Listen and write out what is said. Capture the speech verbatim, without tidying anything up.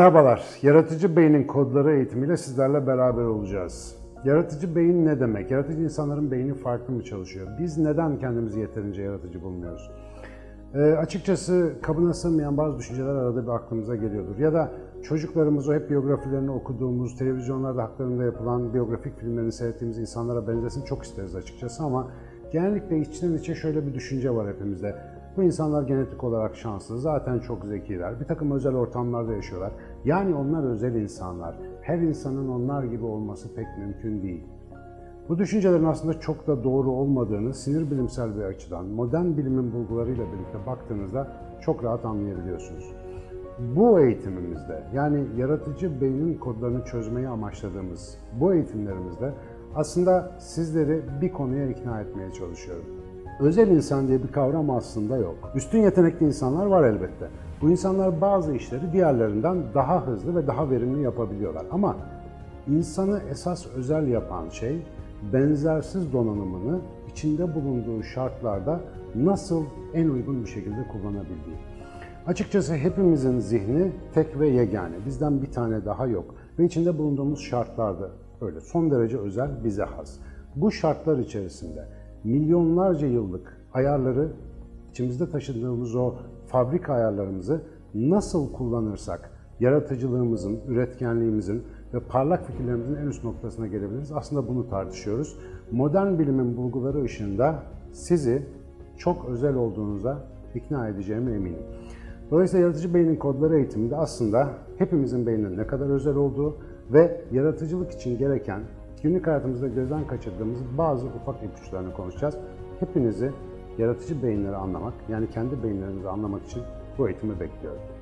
Merhabalar, Yaratıcı Beynin Kodları eğitimiyle sizlerle beraber olacağız. Yaratıcı beyin ne demek? Yaratıcı insanların beyni farklı mı çalışıyor? Biz neden kendimizi yeterince yaratıcı bulmuyoruz? E, açıkçası kabına sığmayan bazı düşünceler arada bir aklımıza geliyordur. Ya da çocuklarımız o hep biyografilerini okuduğumuz, televizyonlarda haklarında yapılan biyografik filmlerini seyrettiğimiz insanlara benzesin çok isteriz açıkçası ama genellikle içten içe şöyle bir düşünce var hepimizde. Bu insanlar genetik olarak şanslı, zaten çok zekiler, bir takım özel ortamlarda yaşıyorlar. Yani onlar özel insanlar, her insanın onlar gibi olması pek mümkün değil. Bu düşüncelerin aslında çok da doğru olmadığını sinir bilimsel bir açıdan, modern bilimin bulgularıyla birlikte baktığınızda çok rahat anlayabiliyorsunuz. Bu eğitimimizde, yani yaratıcı beynin kodlarını çözmeyi amaçladığımız bu eğitimlerimizde aslında sizleri bir konuya ikna etmeye çalışıyorum. Özel insan diye bir kavram aslında yok. Üstün yetenekli insanlar var elbette. Bu insanlar bazı işleri diğerlerinden daha hızlı ve daha verimli yapabiliyorlar. Ama insanı esas özel yapan şey, benzersiz donanımını içinde bulunduğu şartlarda nasıl en uygun bir şekilde kullanabildiği. Açıkçası hepimizin zihni tek ve yegane, bizden bir tane daha yok ve içinde bulunduğumuz şartlarda öyle son derece özel, bize has. Bu şartlar içerisinde milyonlarca yıllık ayarları, içimizde taşıdığımız o fabrika ayarlarımızı nasıl kullanırsak yaratıcılığımızın, üretkenliğimizin ve parlak fikirlerimizin en üst noktasına gelebiliriz. Aslında bunu tartışıyoruz. Modern bilimin bulguları ışığında sizi çok özel olduğunuza ikna edeceğime eminim. Dolayısıyla Yaratıcı Beynin Kodları eğitiminde aslında hepimizin beyninin ne kadar özel olduğu ve yaratıcılık için gereken günlük hayatımızda gözden kaçırdığımız bazı ufak ipuçlarını konuşacağız. Hepinizi yaratıcı beyinleri anlamak, yani kendi beyinlerinizi anlamak için bu eğitimi bekliyorum.